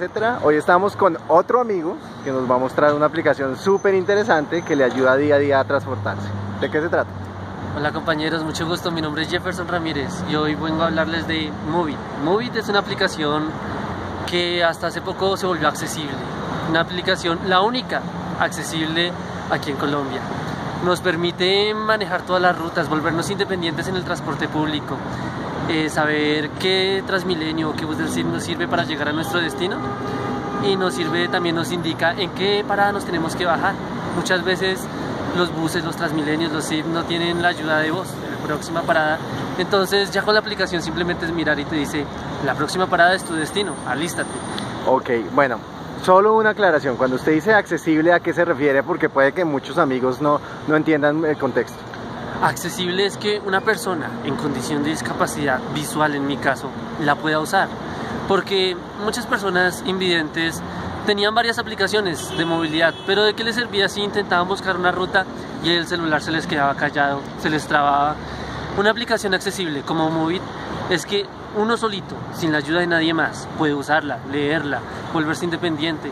etcétera. Hoy estamos con otro amigo que nos va a mostrar una aplicación súper interesante que le ayuda día a día a transportarse. ¿De qué se trata? Hola compañeros, mucho gusto, mi nombre es Jefferson Ramírez y hoy vengo a hablarles de Moovit. Moovit es una aplicación que hasta hace poco se volvió accesible, una aplicación la única accesible aquí en Colombia. Nos permite manejar todas las rutas, volvernos independientes en el transporte público, saber qué Transmilenio o qué bus del CID nos sirve para llegar a nuestro destino, y nos sirve, también nos indica en qué parada nos tenemos que bajar. Muchas veces los buses, los Transmilenios, los CID no tienen la ayuda de voz en la próxima parada, entonces ya con la aplicación simplemente es mirar y te dice la próxima parada es tu destino, alístate. Ok, bueno, solo una aclaración, cuando usted dice accesible, ¿a qué se refiere? Porque puede que muchos amigos no entiendan el contexto. Accesible es que una persona en condición de discapacidad visual, en mi caso, la pueda usar, porque muchas personas invidentes tenían varias aplicaciones de movilidad, pero ¿de qué les servía si intentaban buscar una ruta y el celular se les quedaba callado, se les trababa? Una aplicación accesible como Moovit es que uno solito, sin la ayuda de nadie más, puede usarla, leerla, volverse independiente.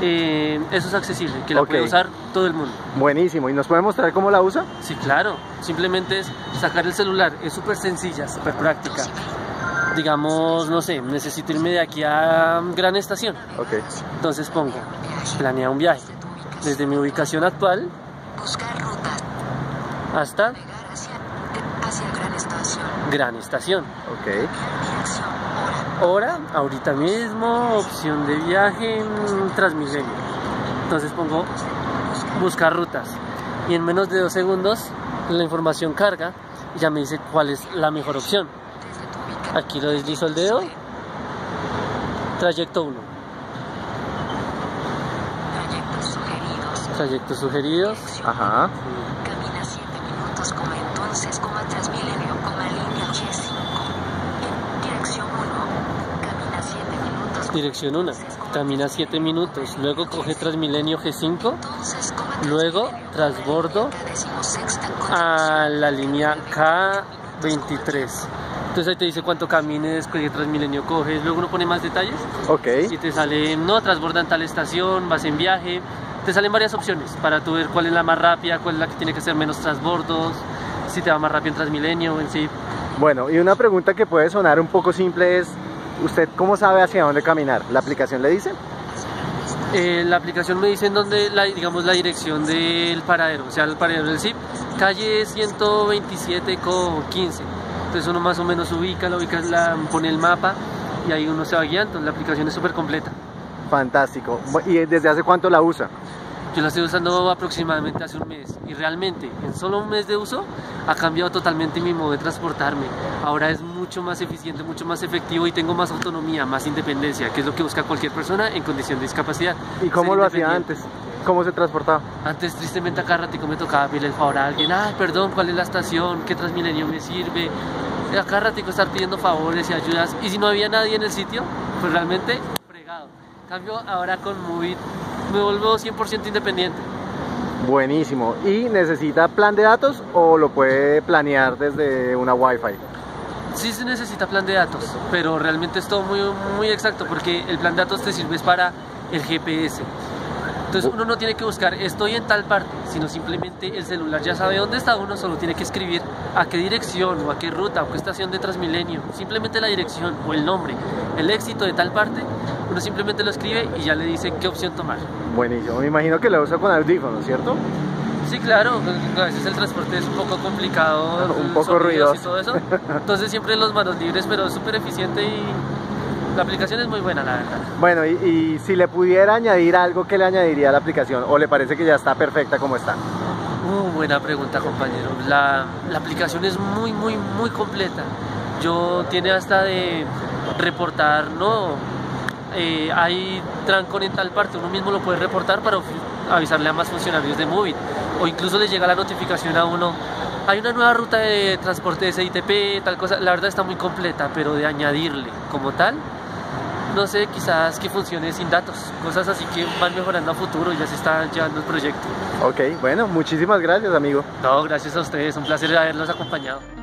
Eso es accesible, que la puede usar todo el mundo. Buenísimo, ¿y nos puede mostrar cómo la usa? Sí, claro, simplemente es sacar el celular, es súper sencilla, súper práctica. Digamos, no sé, necesito irme de aquí a Gran Estación. Entonces pongo, planea un viaje desde mi ubicación actual hasta Gran Estación. Hora, ahorita mismo, opción de viaje, Transmilenio. Entonces pongo buscar rutas y en menos de 2 segundos la información carga y ya me dice cuál es la mejor opción. Aquí lo deslizo el dedo, trayecto 1, trayectos sugeridos, ajá. Camina 7 minutos, como entonces, coma Transmilenio, coma línea G5, dirección 1, camina 7 minutos, dirección 1, camina 7 minutos, luego coge Transmilenio G5, luego transbordo a la línea K23. Entonces ahí te dice cuánto camines, qué Transmilenio coges, luego uno pone más detalles. Ok. Y te sale, no, transborda en tal estación, vas en viaje. Te salen varias opciones para tú ver cuál es la más rápida, cuál es la que tiene que hacer menos transbordos, si te va más rápido en Transmilenio, en sí. Bueno, y una pregunta que puede sonar un poco simple es, ¿usted cómo sabe hacia dónde caminar? ¿La aplicación le dice? La aplicación me dice en dónde, digamos, la dirección del paradero, o sea, el paradero del CID, calle 127,15. Entonces uno más o menos ubica, pone el mapa y ahí uno se va guiando. La aplicación es súper completa. Fantástico. ¿Y desde hace cuánto la usa? Yo la estoy usando aproximadamente hace un mes y realmente en solo un mes de uso ha cambiado totalmente mi modo de transportarme. Ahora es mucho más eficiente, mucho más efectivo y tengo más autonomía, más independencia, que es lo que busca cualquier persona en condición de discapacidad. ¿Y cómo lo hacía antes? ¿Cómo se transportaba? Antes, tristemente, a cada ratico me tocaba pedirle el favor a alguien. Ah, perdón, ¿cuál es la estación? ¿Qué Transmilenio me sirve? A cada ratico estar pidiendo favores y ayudas. Y si no había nadie en el sitio, pues realmente, fregado. En cambio, ahora con Moovit me vuelvo 100% independiente. Buenísimo. ¿Y necesita plan de datos o lo puede planear desde una Wi-Fi? Sí se necesita plan de datos, pero realmente es todo muy, muy exacto, porque el plan de datos te sirve para el GPS. Entonces uno no tiene que buscar estoy en tal parte, sino simplemente el celular ya sabe dónde está uno, solo tiene que escribir a qué dirección o a qué ruta o qué estación de Transmilenio, simplemente la dirección o el nombre, el éxito de tal parte, uno simplemente lo escribe y ya le dice qué opción tomar. Buenísimo, me imagino que lo usa con audífonos, ¿cierto? Sí, claro, a veces el transporte es un poco complicado, un poco ruidoso y todo eso, entonces siempre los manos libres, pero es súper eficiente y... la aplicación es muy buena, la verdad. Bueno, y si le pudiera añadir algo, ¿qué le añadiría a la aplicación? ¿O le parece que ya está perfecta como está? Buena pregunta, compañero. La aplicación es muy, muy, muy completa. Tiene hasta de reportar, ¿no? Hay trancón en tal parte, uno mismo lo puede reportar para avisarle a más funcionarios de Moovit. O incluso le llega la notificación a uno. Hay una nueva ruta de transporte de SITP, tal cosa. La verdad está muy completa, pero de añadirle como tal... no sé, quizás que funcione sin datos, cosas así que van mejorando a futuro y ya se está llevando el proyecto. Ok, bueno, muchísimas gracias, amigo. No, gracias a ustedes, un placer haberlos acompañado.